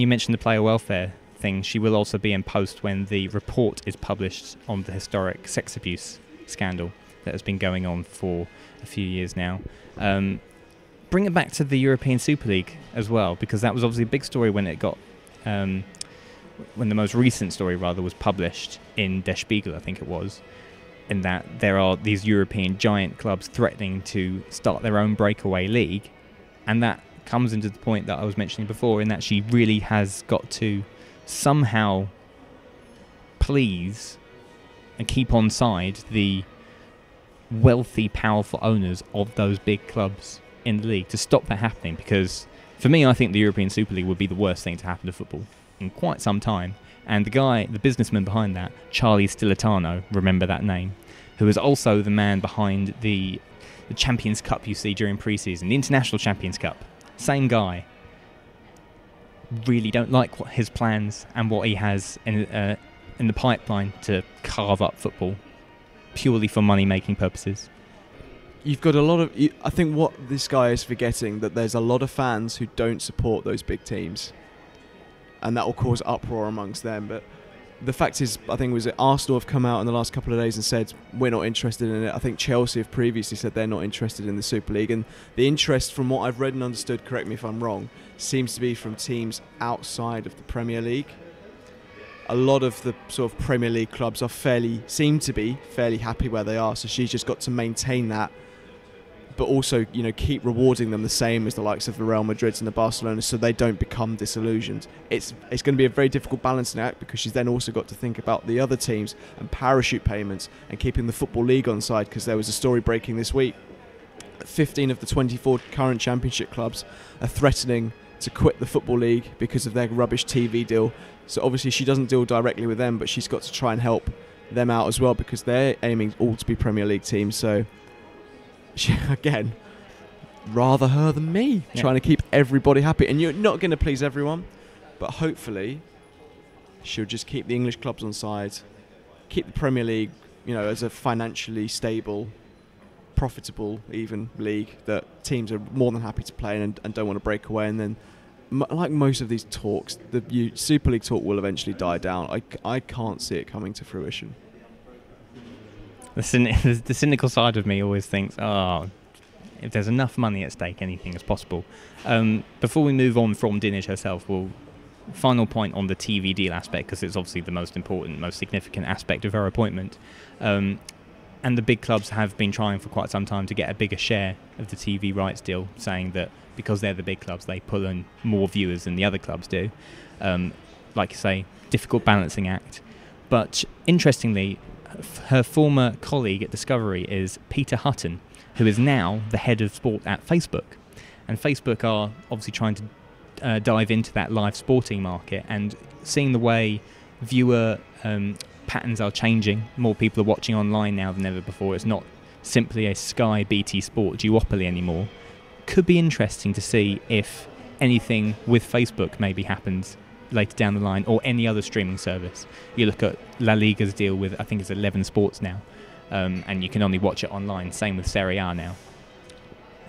you mentioned the player welfare thing. She will also be in post when the report is published on the historic sex abuse scandal that has been going on for a few years now. Bring it back to the European Super League as well, because that was obviously a big story when it got when the most recent story rather was published in Der Spiegel, I think it was, in that there are these European giant clubs threatening to start their own breakaway league, and that comes into the point that I was mentioning before, in that she really has got to somehow please and keep on side the wealthy, powerful owners of those big clubs in the league to stop that happening. Because for me, I think the European Super League would be the worst thing to happen to football in quite some time. And the guy, the businessman behind that, Charlie Stilitano, remember that name, who is also the man behind the Champions Cup you see during pre-season, the International Champions Cup. Same guy. Really don't like what his plans and what he has in the pipeline to carve up football purely for money-making purposes. You've got a lot of... I think what this guy is forgetting, that there's a lot of fans who don't support those big teams. And that will cause uproar amongst them. But the fact is, I think, was it Arsenal have come out in the last couple of days and said, we're not interested in it. I think Chelsea have previously said they're not interested in the Super League. And the interest, from what I've read and understood, correct me if I'm wrong, seems to be from teams outside of the Premier League. A lot of the sort of Premier League clubs are seem to be fairly happy where they are. So she's just got to maintain that, but also, you know, keep rewarding them the same as the likes of the Real Madrids and the Barcelona, so they don't become disillusioned. It's going to be a very difficult balancing act, because she's then also got to think about the other teams and parachute payments and keeping the Football League on side, because there was a story breaking this week. 15 of the 24 current Championship clubs are threatening to quit the Football League because of their rubbish TV deal. So obviously she doesn't deal directly with them, but she's got to try and help them out as well, because they're aiming all to be Premier League teams. So... she, again, rather her than me, trying to keep everybody happy. And you're not going to please everyone, but hopefully she'll just keep the English clubs on side, keep the Premier League, you know, as a financially stable, profitable, even league that teams are more than happy to play in and don't want to break away. And then, like most of these talks, the Super League talk will eventually die down. I can't see it coming to fruition. The cynical side of me always thinks, oh, if there's enough money at stake, anything is possible. Before we move on from Dinnage herself, we'll final point on the TV deal aspect, because it's obviously the most important, most significant aspect of her appointment. And the big clubs have been trying for quite some time to get a bigger share of the TV rights deal, saying that because they're the big clubs, they pull in more viewers than the other clubs do. Like you say, difficult balancing act. But interestingly, her former colleague at Discovery is Peter Hutton, who is now the head of sport at Facebook. And Facebook are obviously trying to dive into that live sporting market, and seeing the way viewer patterns are changing. More people are watching online now than ever before. It's not simply a Sky BT Sport duopoly anymore. Could be interesting to see if anything with Facebook maybe happens later down the line, or any other streaming service. You look at La Liga's deal with, I think it's 11 sports now, and you can only watch it online. Same with Serie A now.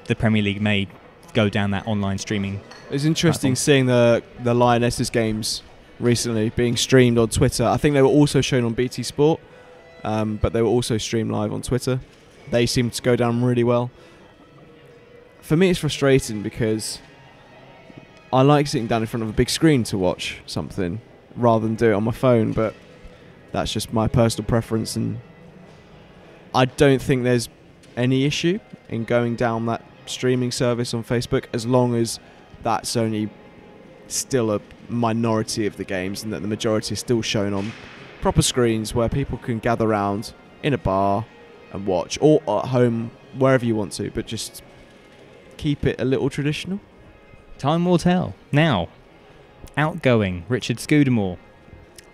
the Premier League may go down that online streaming. It's interesting platform. Seeing the Lionesses games recently being streamed on Twitter. I think they were also shown on BT Sport, but they were also streamed live on Twitter. They seem to go down really well. For me, it's frustrating because I like sitting down in front of a big screen to watch something rather than do it on my phone, but that's just my personal preference, and I don't think there's any issue in going down that streaming service on Facebook as long as that's only still a minority of the games and that the majority is still shown on proper screens where people can gather around in a bar and watch, or at home, wherever you want to, but just keep it a little traditional. Time will tell. Now, outgoing Richard Scudamore.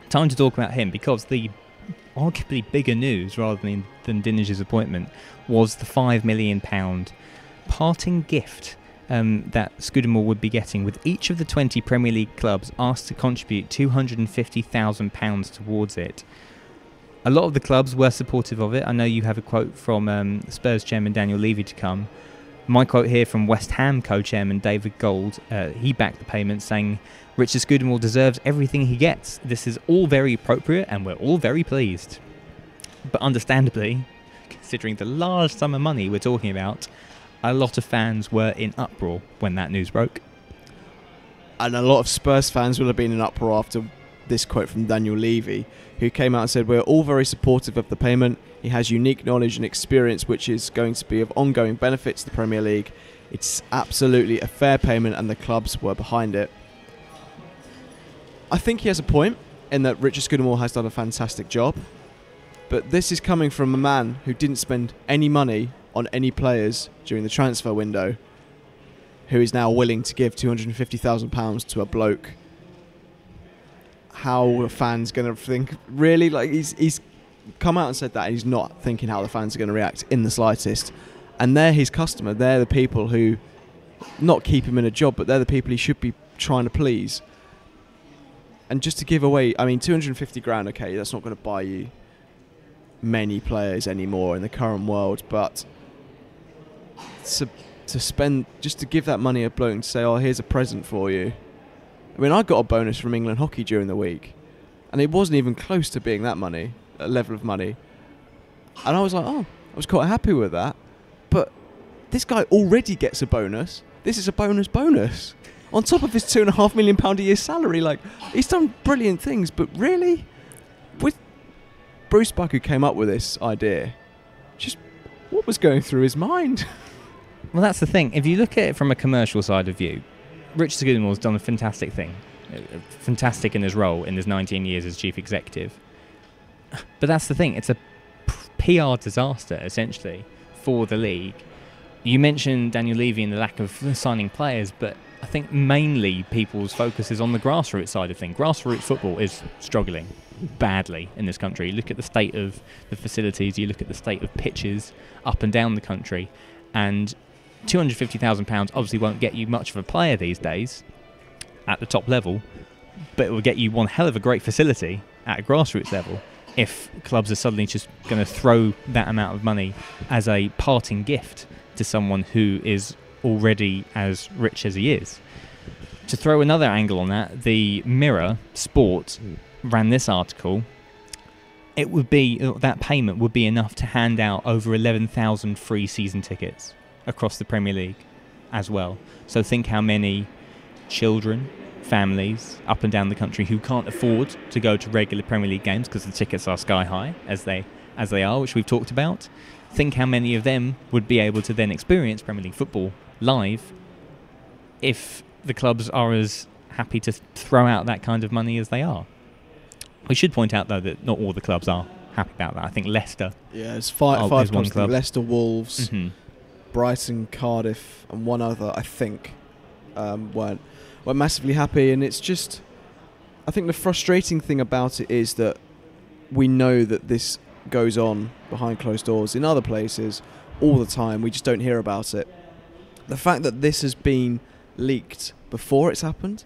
Time to talk about him, because the arguably bigger news, rather than Dinnage's appointment, was the £5 million parting gift that Scudamore would be getting, with each of the 20 Premier League clubs asked to contribute £250,000 towards it. A lot of the clubs were supportive of it. I know you have a quote from Spurs chairman Daniel Levy to come. My quote here from West Ham co-chairman David Gold, he backed the payment, saying, Richard Scudamore deserves everything he gets. This is all very appropriate and we're all very pleased. But understandably, considering the large sum of money we're talking about, a lot of fans were in uproar when that news broke. And a lot of Spurs fans will have been in uproar after this quote from Daniel Levy, who came out and said, we're all very supportive of the payment. He has unique knowledge and experience which is going to be of ongoing benefit to the Premier League. It's absolutely a fair payment and the clubs were behind it. I think he has a point in that Richard Scudamore has done a fantastic job, but this is coming from a man who didn't spend any money on any players during the transfer window, who is now willing to give £250,000 to a bloke. How are fans going to think? Really, like, he's come out and said that, and he's not thinking how the fans are going to react in the slightest. And they're his customer. They're the people who not keep him in a job, but they're the people he should be trying to please. And just to give away, I mean, 250 grand, okay, that's not going to buy you many players anymore in the current world, but to spend, just to give that money a bloke and say, oh, here's a present for you. I mean, I got a bonus from England Hockey during the week, and it wasn't even close to being that money, that level of money. And I was like, oh, I was quite happy with that. But this guy already gets a bonus. This is a bonus on top of his £2.5 million a year salary. Like, he's done brilliant things, but really? With Bruce Buck, who came up with this idea, just what was going through his mind? Well, that's the thing. If you look at it from a commercial side of view, Richard Scudamore's done a fantastic thing, fantastic in his role in his 19 years as chief executive. But that's the thing, it's a PR disaster, essentially, for the league. You mentioned Daniel Levy and the lack of signing players, but I think mainly people's focus is on the grassroots side of things. Grassroots football is struggling badly in this country. You look at the state of the facilities, you look at the state of pitches up and down the country, and £250,000 obviously won't get you much of a player these days at the top level, but it will get you one hell of a great facility at a grassroots level if clubs are suddenly just going to throw that amount of money as a parting gift to someone who is already as rich as he is. To throw another angle on that, the Mirror Sport ran this article. It would be, that payment would be enough to hand out over 11,000 free season tickets across the Premier League as well. So think how many children, families up and down the country who can't afford to go to regular Premier League games because the tickets are sky high as they are, which we've talked about. Think how many of them would be able to then experience Premier League football live if the clubs are as happy to throw out that kind of money as they are. We should point out, though, that not all the clubs are happy about that. I think Leicester. Yeah, it's five clubs. One club. Leicester, Wolves, Brighton, Cardiff and one other, I think, weren't massively happy. And it's just, I think the frustrating thing about it is that we know that this goes on behind closed doors in other places all the time. We just don't hear about it. The fact that this has been leaked before it's happened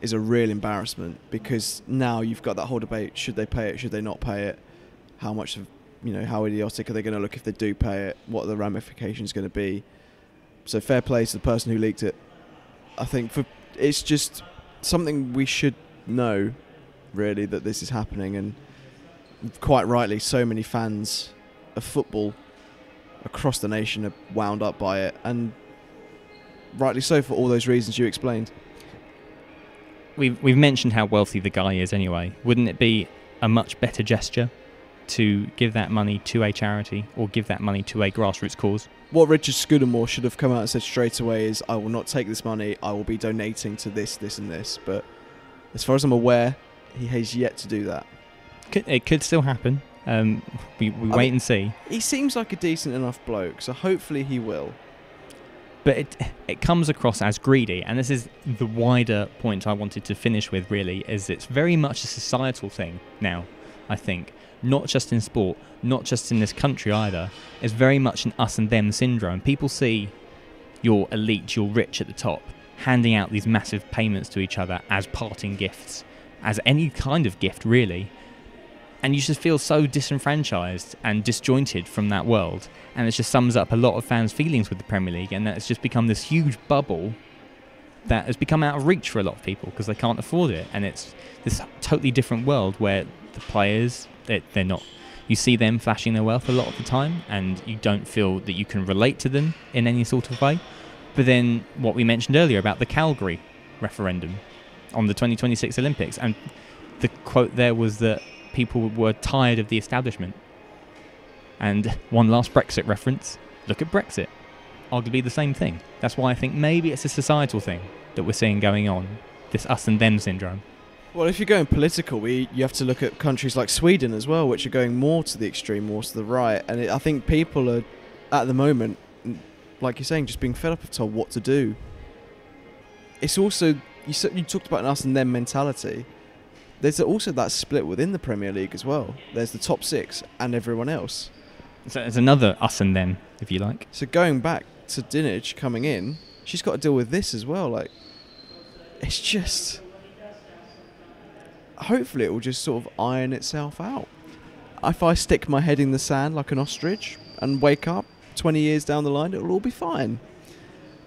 is a real embarrassment, because now you've got that whole debate, should they pay it, should they not pay it, how much of, you know, how idiotic are they going to look if they do pay it? What are the ramifications going to be? So fair play to the person who leaked it. I think it's just something we should know, really, that this is happening, and quite rightly, so many fans of football across the nation are wound up by it, and rightly so for all those reasons you explained. We've mentioned how wealthy the guy is anyway. Wouldn't it be a much better gesture to give that money to a charity or give that money to a grassroots cause? What Richard Scudamore should have come out and said straight away is, I will not take this money, I will be donating to this, this and this. But as far as I'm aware, he has yet to do that. It could still happen. We wait and see. He seems like a decent enough bloke, so hopefully he will. But it comes across as greedy, and this is the wider point I wanted to finish with, really, is it's very much a societal thing now, I think. Not just in sport, not just in this country either. It's very much an us and them syndrome. People see your elite, your rich at the top, handing out these massive payments to each other as parting gifts, as any kind of gift, really. And you just feel so disenfranchised and disjointed from that world. And it just sums up a lot of fans' feelings with the Premier League, and that it's just become this huge bubble that has become out of reach for a lot of people because they can't afford it. And it's this totally different world where the players, they're not... You see them flashing their wealth a lot of the time, and you don't feel that you can relate to them in any sort of way. But then what we mentioned earlier about the Calgary referendum on the 2026 Olympics, and the quote there was that people were tired of the establishment. And one last Brexit reference, look at Brexit. Arguably the same thing. That's why I think maybe it's a societal thing that we're seeing going on, this us and them syndrome. Well, if you're going political, you have to look at countries like Sweden as well, which are going more to the extreme, more to the right. And I think people are, at the moment, like you're saying, just being fed up of told what to do. It's also, you talked about an us and them mentality. There's also that split within the Premier League as well. There's the top six and everyone else. So there's another us and them, if you like. So going back to Dinnage coming in, she's got to deal with this as well. Like, it's just... Hopefully it will just sort of iron itself out. If I stick my head in the sand like an ostrich and wake up 20 years down the line, it'll all be fine.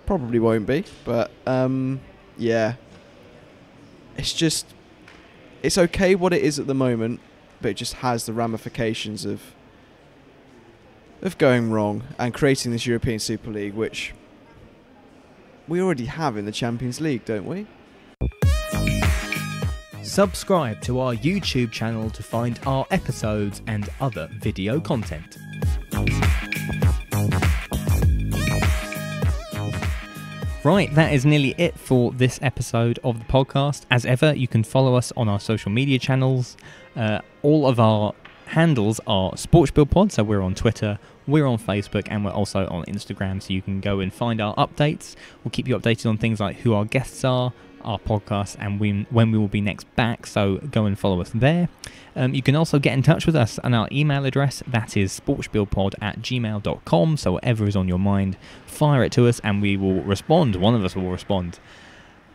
Probably won't be, but yeah. It's just... It's okay what it is at the moment, but it just has the ramifications of going wrong and creating this European Super League, which we already have in the Champions League, don't we? Subscribe to our YouTube channel to find our episodes and other video content. Right, that is nearly it for this episode of the podcast. As ever, you can follow us on our social media channels. All of our handles are Sportspiel Pod, so we're on Twitter, we're on Facebook, and we're also on Instagram, so you can go and find our updates. We'll keep you updated on things like who our guests are, our podcast, and when we will be next back, so go and follow us there. You can also get in touch with us on our email address, that is sportspielpod@gmail.com, so whatever is on your mind, fire it to us and we will respond. One of us will respond.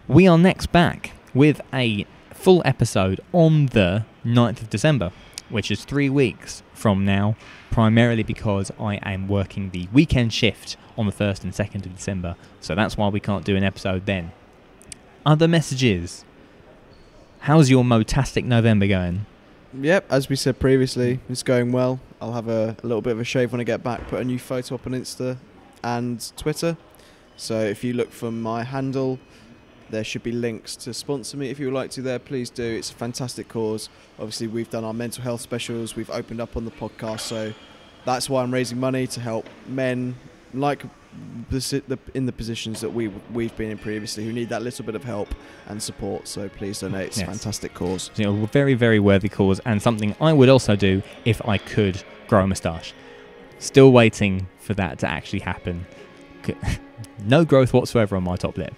We are next back with a full episode on the 9th of December, which is 3 weeks from now, primarily because I am working the weekend shift on the 1st and 2nd of December, so that's why we can't do an episode then. Other messages. How's your Motastic November going? Yep, as we said previously, it's going well. I'll have a little bit of a shave when I get back, put a new photo up on Insta and Twitter. So if you look for my handle, there should be links to sponsor me. If you would like to there, please do. It's a fantastic cause. Obviously, we've done our mental health specials. We've opened up on the podcast. So that's why I'm raising money to help men like... in the positions that we've been in previously, who need that little bit of help and support, so please donate. It's a fantastic cause. It's a very, very worthy cause, and something I would also do if I could grow a moustache. Still waiting for that to actually happen. No growth whatsoever on my top lip.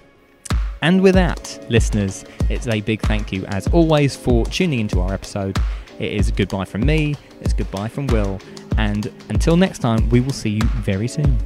And with that, listeners, it's a big thank you as always for tuning into our episode. It is goodbye from me, it's goodbye from Will, and until next time, we will see you very soon.